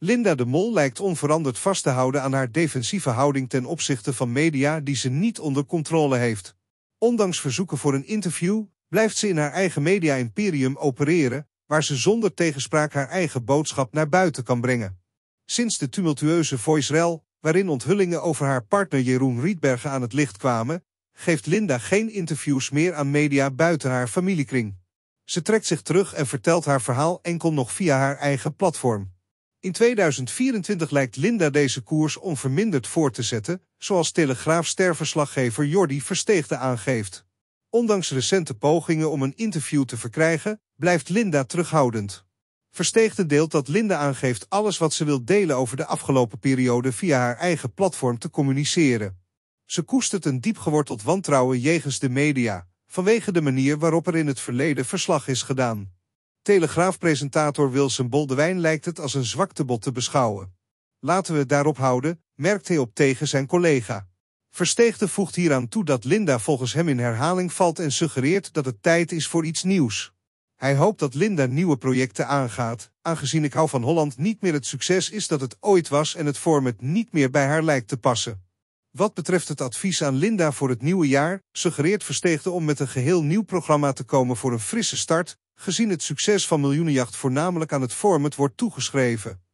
Linda de Mol lijkt onveranderd vast te houden aan haar defensieve houding ten opzichte van media die ze niet onder controle heeft. Ondanks verzoeken voor een interview blijft ze in haar eigen media-imperium opereren, waar ze zonder tegenspraak haar eigen boodschap naar buiten kan brengen. Sinds de tumultueuze voice-rel, waarin onthullingen over haar partner Jeroen Rietbergen aan het licht kwamen, geeft Linda geen interviews meer aan media buiten haar familiekring. Ze trekt zich terug en vertelt haar verhaal enkel nog via haar eigen platform. In 2024 lijkt Linda deze koers onverminderd voort te zetten, zoals Telegraaf-sterverslaggever Jordi Versteegden aangeeft. Ondanks recente pogingen om een interview te verkrijgen, blijft Linda terughoudend. Versteegden deelt dat Linda aangeeft alles wat ze wil delen over de afgelopen periode via haar eigen platform te communiceren. Ze koestert een diepgeworteld wantrouwen jegens de media, vanwege de manier waarop er in het verleden verslag is gedaan. Telegraafpresentator Wilson Boldewijn lijkt het als een zwaktebod te beschouwen. Laten we het daarop houden, merkt hij op tegen zijn collega. Versteegden voegt hieraan toe dat Linda volgens hem in herhaling valt en suggereert dat het tijd is voor iets nieuws. Hij hoopt dat Linda nieuwe projecten aangaat, aangezien Ik Hou Van Holland niet meer het succes is dat het ooit was en het format niet meer bij haar lijkt te passen. Wat betreft het advies aan Linda voor het nieuwe jaar, suggereert Versteegden om met een geheel nieuw programma te komen voor een frisse start, gezien het succes van Miljoenenjacht voornamelijk aan het format wordt toegeschreven.